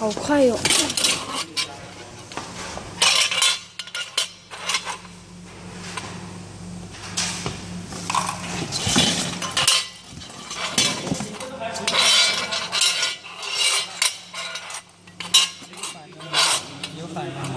好快哟！有反应吗？